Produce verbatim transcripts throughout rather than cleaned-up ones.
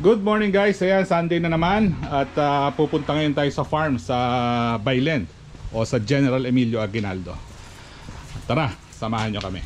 Good morning guys, ayan Sunday na naman at uh, pupunta ngayon tayo sa farm sa Bailen o sa General Emilio Aguinaldo. Tara, samahan nyo kami.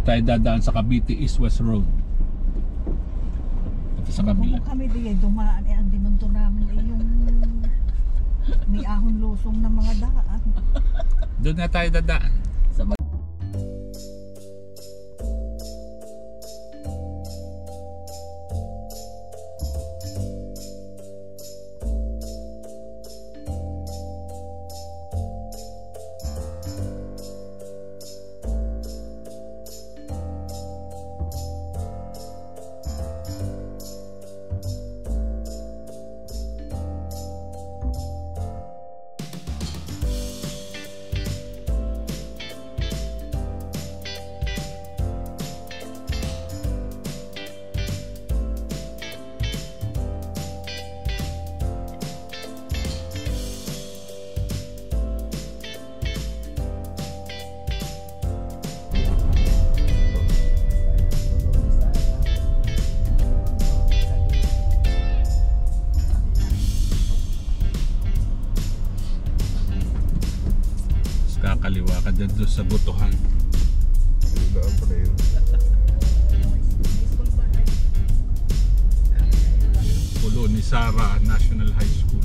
Tayo dadaan sa Cavite East West Road. Ito sa kabila. Kung kami diyan dumaan eh ang dinunto namin ay yung may ahon lusong na mga daan. Doon na tayo dadaan. Kaliwa ka dyan doon sa butuhan. Kaliwaan pala yun. Pulo ni Sarah, National High School.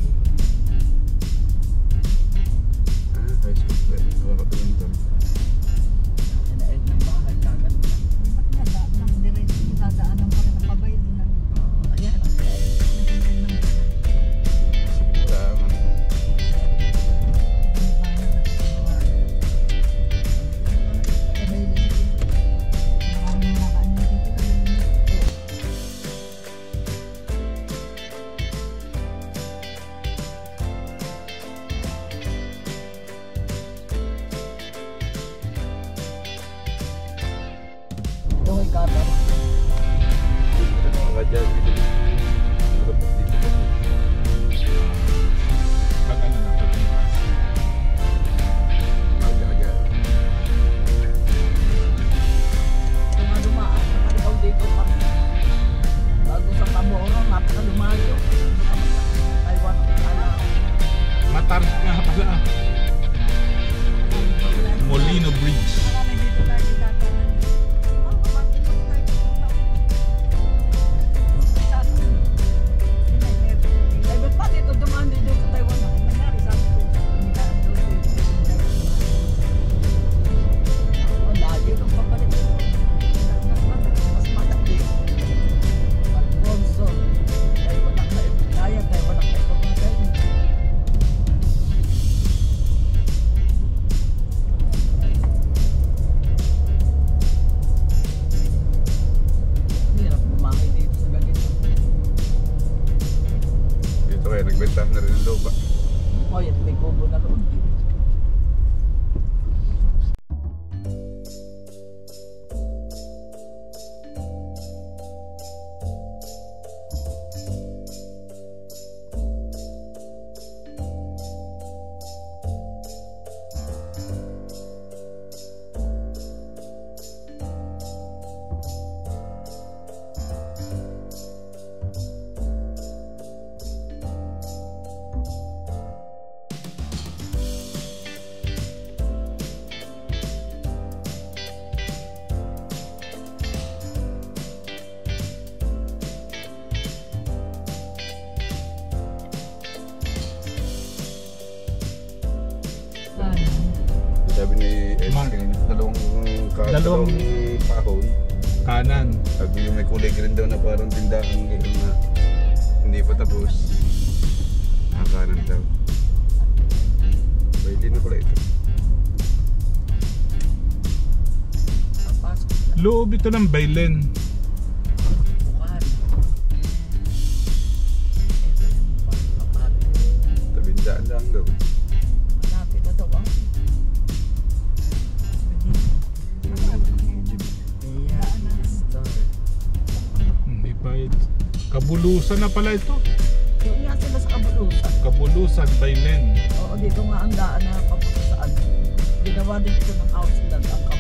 Ah, high school pa yun. Wala ka doon doon. Dalawang pahon kanan. Sabi yung may kulay green daw na parang tindahan na hindi pa tapos. Ang kanan daw. Ba hindi na kulay ito. Papasok Loob ito ng Bailen. Tabindaan lang daw. Malapit na daw ang hindi pa ito. Kabulusan na pala ito. Yung nga sila sa Kabulusan. Kabulusan, Bailen. Oo, dito nga ang daan na papunta sa ano. Ginawa din ito ng outlet ang Kabulusan.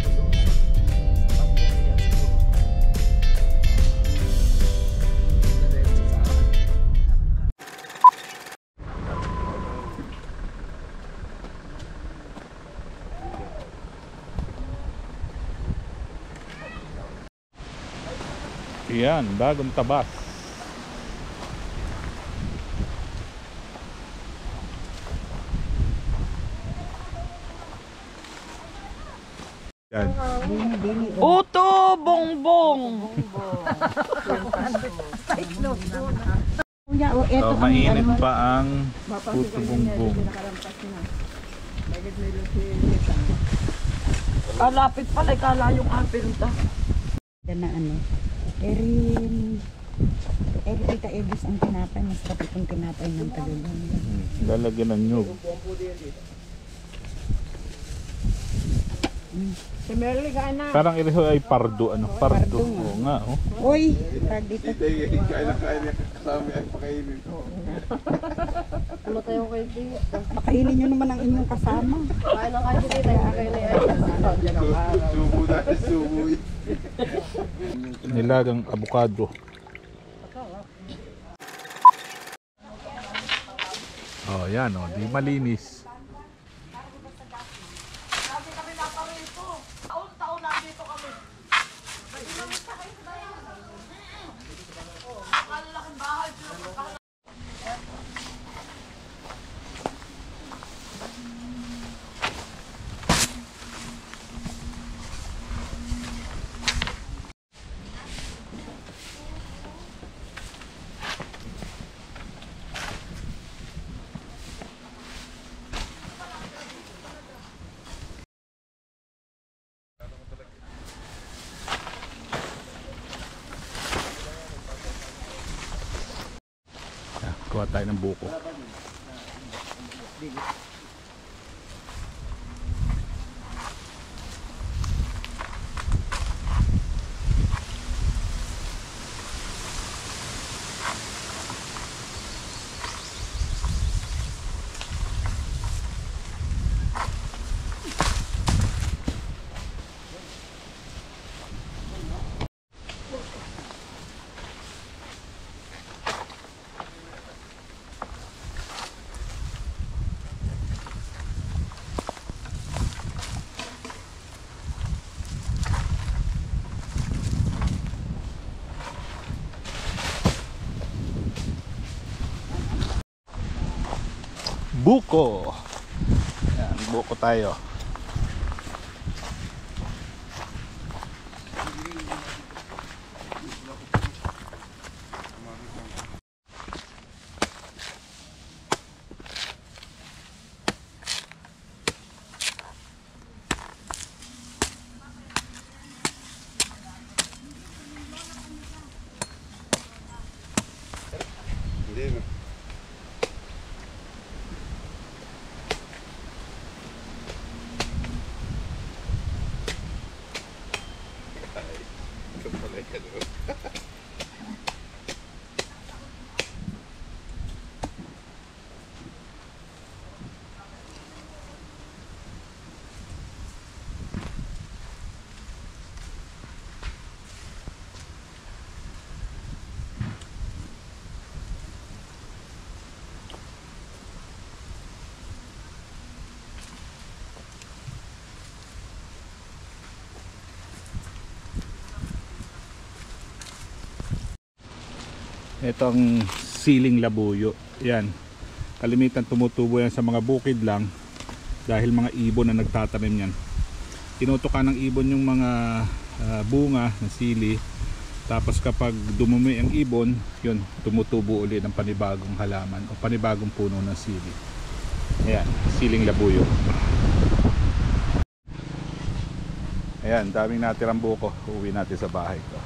Yan, bagong tabas. Yan. Uto, bongbong. So, mainit pa ang uto, bongbong. Kalapit pala, ikala yung apel ta. Yan na ano. Erin, Erin kita Edis ang tinapay, mas kapit ang tinapay ng Tagalog. Lalagyan ng nyug. Parang ito ay pardo, ano? Pardo. Oo nga, oh. Uy, pardo ito. Kain na kain niya, kasama ay pakainin. Ano tayo kayo dito? Pakainin nyo naman ang inyong kasama. Kain na kayo dito, kain na kayo. Subo na, subo yun. Nilagang abukado. Oh, yan oh, di malinis. Kuha tayo ng buko. Buko. Yan, buko tayo. Itong siling labuyo. Yan. Kalimitan tumutubo yan sa mga bukid lang dahil mga ibon na nagtatanim yan. Tinutukan ng ibon yung mga uh, bunga ng sili. Tapos kapag dumumi ang ibon, yun, tumutubo ulit ng panibagong halaman o panibagong puno ng sili. Ayan, siling labuyo. Ayan, daming natirang buko. Uuwi natin sa bahay ko.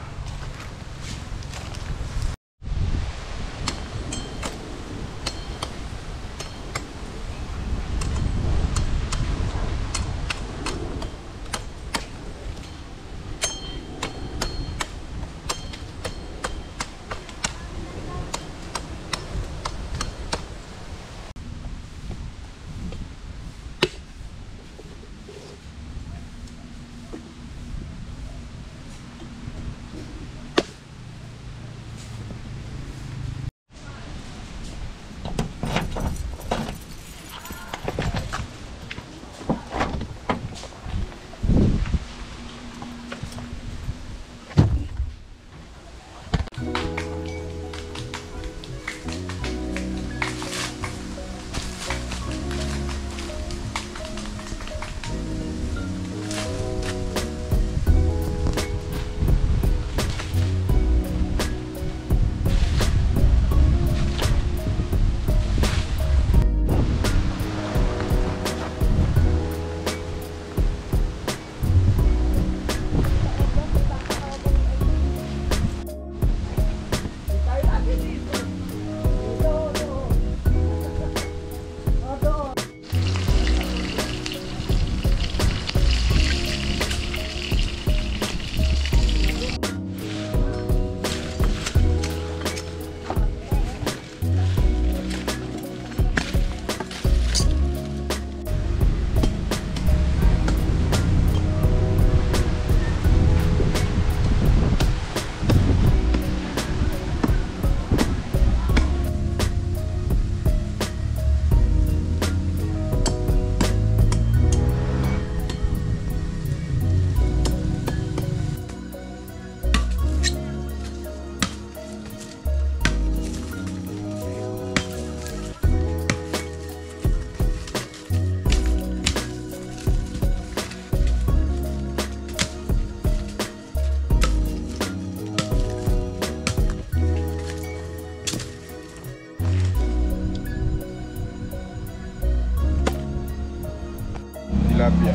Pilapia.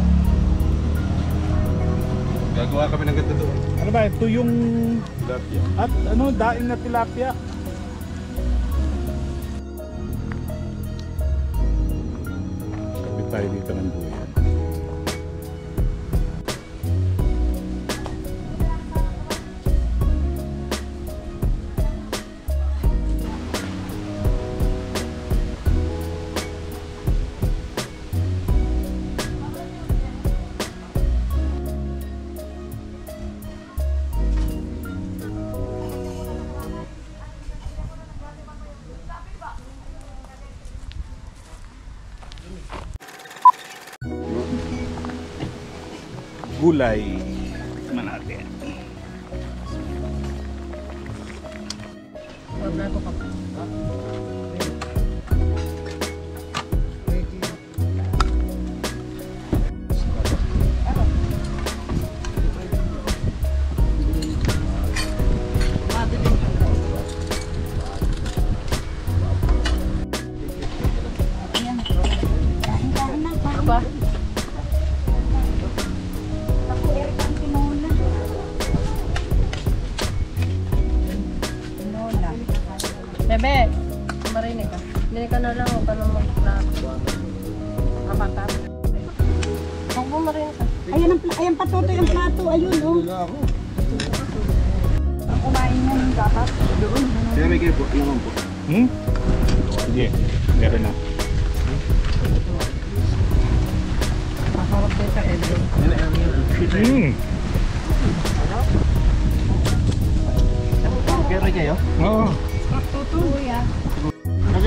Gagawa kami ng ganda doon. Ano ba ito yung Pilapia? At ano, daing na tilapia. Kapit tayo dito ng buhay. Gulay naman natin. Bebe, marinig ka. Hindi ka na lang o ka naman mag-apakap. Huwag mo marinig ka. Ayan ang ayan patutoy ang plato. Ayun o. Ang kumain mo yung dapat. Kaya may kayo po. Ilang po? Hmm? Hindi. Meron na. Makarap din sa Erin. Hmm. Kaya kayo? Oo. Tuloy ah. Kasi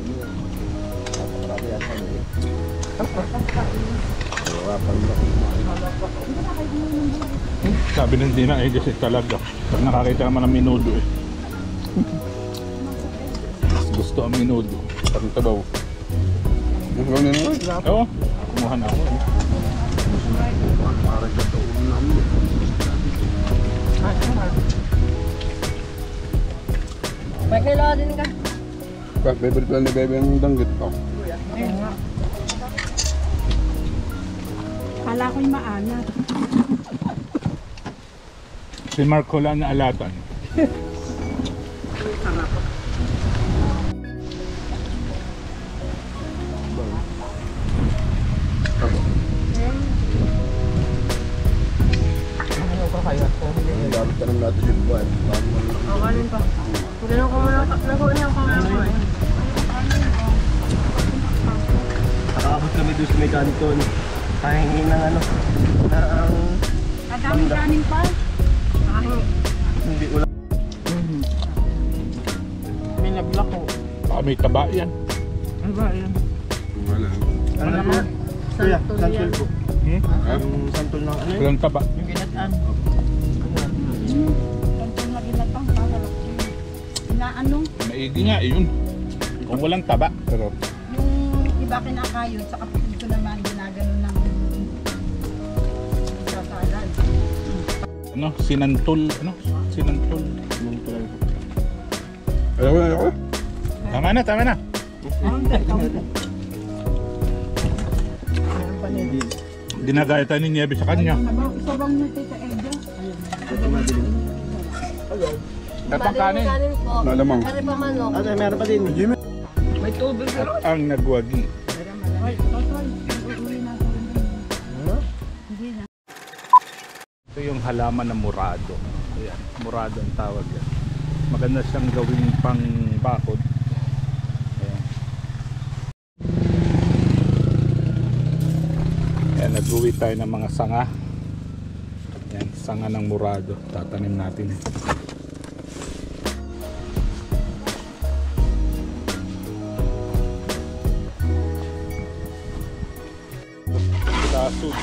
Gracias. Wala pa rin ako. Sabi ng Dina eh kasi talaga. Nakakita naman ng minudo eh. Gusto ang minudo. Parang tabaw. Gusto ang minudo? Oo. Kumuha na ako. Parang kataon namin. May kailangan din ka. Pag favorite lang ni Bebe ang danggit ko. Ayun nga. Kala ko'y maalat. Si Marco lang na alatan. Kanton, kahingin ng ano, ang... Kadaming-daming pa? Kahing. Hindi ulan. Mm-hmm. May nabla ko. Baka may taba yan. Ano ba yan? Wala. Ano naman? Kuya, santol po. Hmm? Yung santol ng ano? Walang taba. Yung ginataan. Santol na ginatang para lakin. Inaanong? Maigi nga, yun. Kung walang taba. Pero... Yung iba kinakayod sa kapit. Ano? Sinantol. Ano? Sinantol. Ayaw na, ayaw na. Tama na, tama na. Dinagaya tayo ni Nieves sa kanya. Sabang na tayo sa Edya. Katang kanin. Malamang. Meron pa din. May tubig. At ang nagwagi. Ito yung halaman ng Murado. Ayan, Murado ang tawag yan. Maganda siyang gawing pang bakod. Ayan. Ayan, nag-uwi tayo ng mga sanga. Ayan, sanga ng Murado. Tatanim natin. Lasog.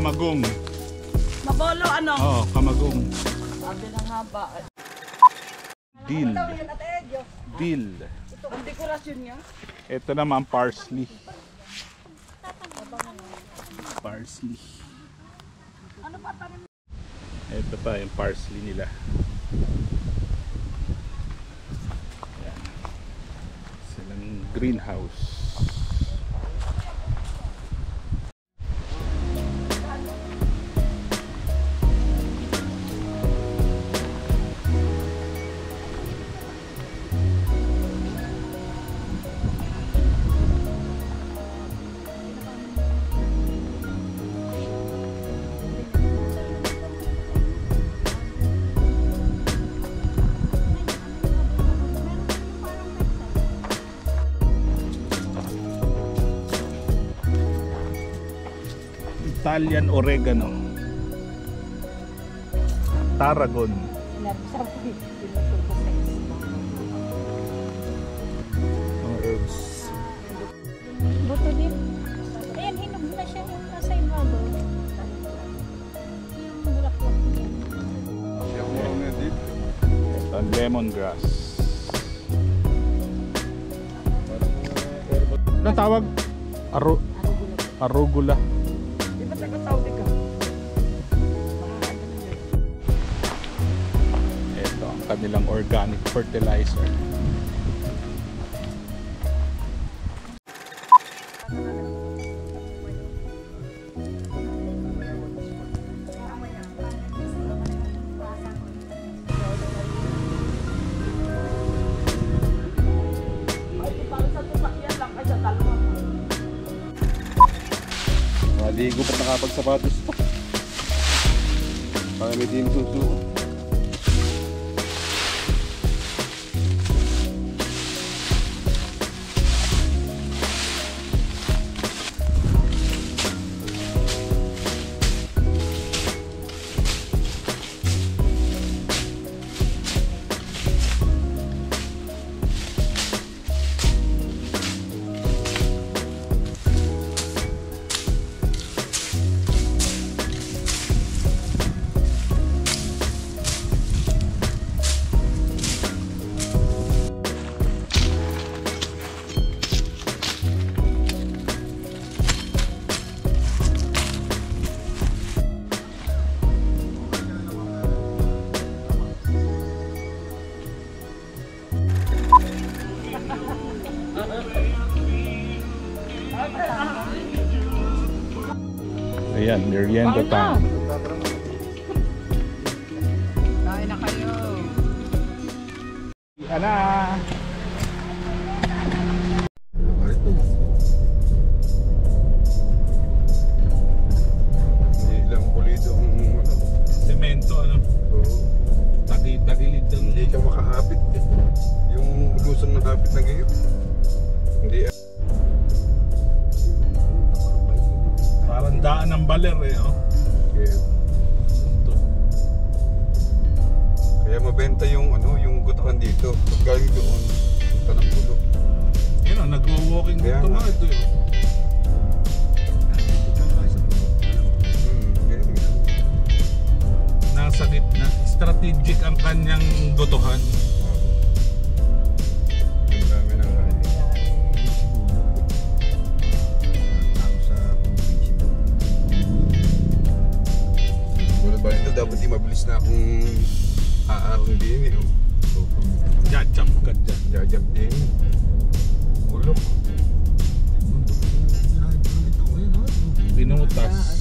Kamagong. Mabolo ano? Oo, kamagong. Sabi na nga ba? Dill. Dill. Ang dekorasyon niya? Ito naman parsley. Parsley. Ano pa tanim? Ito pa yung parsley nila. Ayan. Silang greenhouse. Italian oregano, tarragon. Mga herbs. Buto din. Ayan, hinog na siya yung nasa ibabaw. Yung bulaklak niya. And lemongrass. Anong tawag? Aro arugula. Di ba taga-Saudi ka? Ito ang kanilang organic fertilizer. Maligo pa nakapagsapatos pa. Para may din susuot. Ayan, merienda time. Kain na kayo. Ana. Ilang pulido ang semento, ano? Tagilid ng... Hindi ka makahapit. Yung lusang nakapit na ngayon. Hindi. Daan ng baler eh, oh. Okay. Kaya mabenta yung ano, yung gutukan dito. Pag galing doon, punta ng pulo. Yun o, nag-walking dito nga ito yun. Nasa gitna, strategic ang kanyang gutuhan. Dapat di mabilis na akong aarong din eh. Jajap ka dyan. Jajap din. Ulok. Pinutas.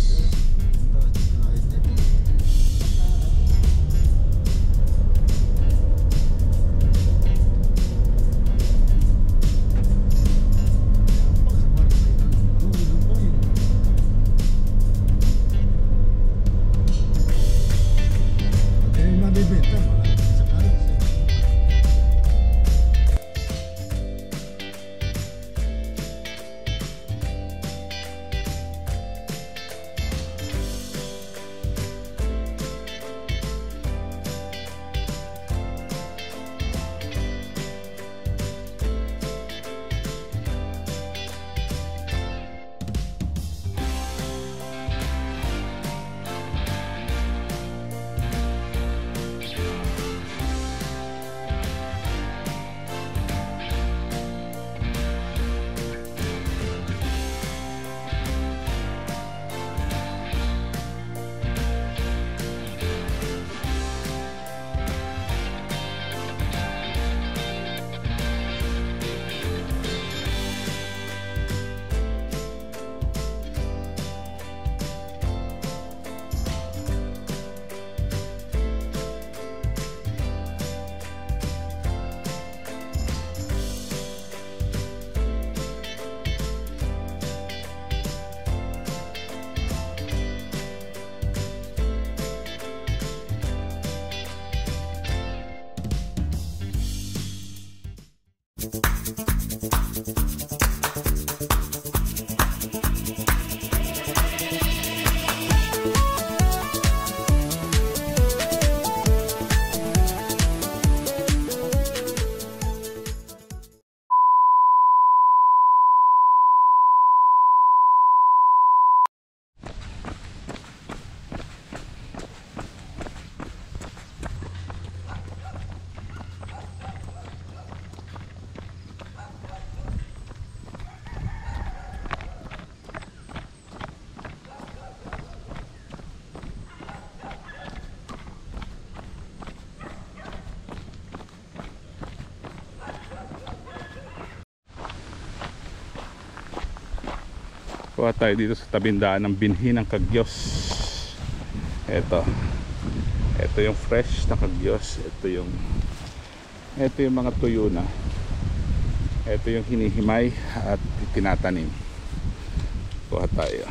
Kuha tayo dito sa tabindaan ng binhi ng kagyos. Ito. Ito yung fresh na kagyos. Ito yung ito yung mga tuyo na. Ito yung hinihimay at tinatanim. Kuha tayo.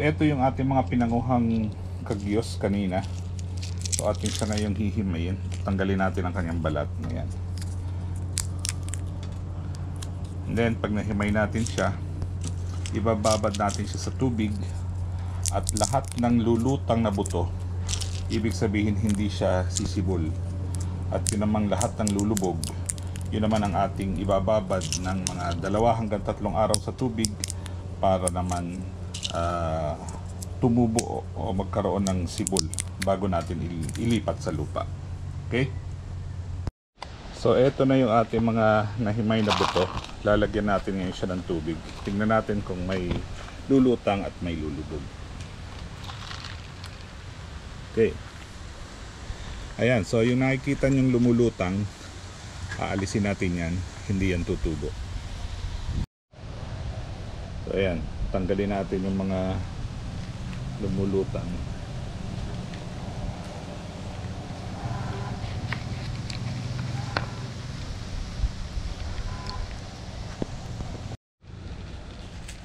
Ito yung ating mga pinanguhang kagyos kanina. So ating sana yung hihimayin. Tanggalin natin ang kanyang balat. Ayan. And then pag nahimay natin siya, ibababad natin siya sa tubig. At lahat ng lulutang na buto, ibig sabihin hindi siya sisibol. At yun namang lahat ng lulubog, yun naman ang ating ibababad ng mga dalawa hanggang tatlong araw sa tubig. Para naman Uh, tumubo o magkaroon ng sibol bago natin ilipat sa lupa. Okay? So eto na yung ating mga nahimay na buto. Lalagyan natin ngayon siya ng tubig. Tingnan natin kung may lulutang at may lulubog. Okay. Ayan, so yung nakikita nyong lumulutang, aalisin natin yan. Hindi yan tutubo. So ayan, tanggalin natin yung mga lumulutang.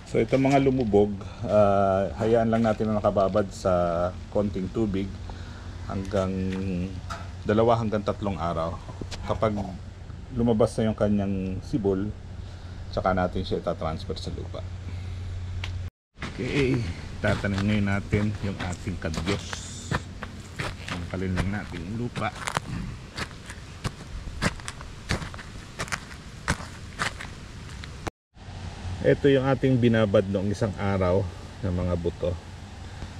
So itong mga lumubog, uh, hayaan lang natin na nakababad sa konting tubig hanggang dalawa hanggang tatlong araw. Kapag lumabas na yung kanyang sibol, tsaka natin siya itatransfer sa lupa. Okay, tatanim ngayon natin yung ating kadyos. Tanggalin lang natin yung lupa. Ito yung ating binabad noong isang araw ng mga buto.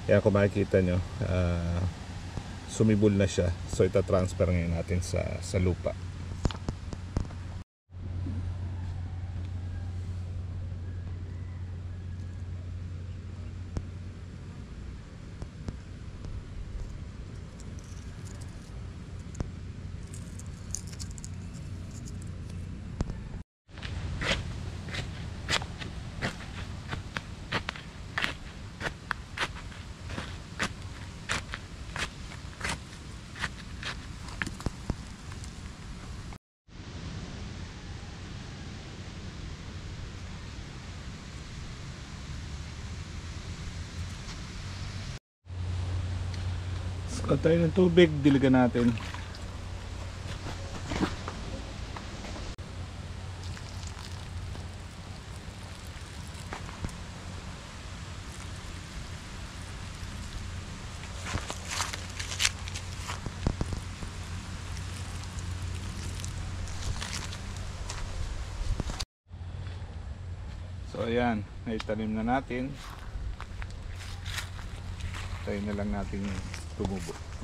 Kaya kung makikita nyo, uh, sumibol na siya. So itatransfer ngayon natin sa, sa lupa. At tayo ng tubig, diligan natin. So ayan, naitanim na natin. Tayo na lang natin tumubo.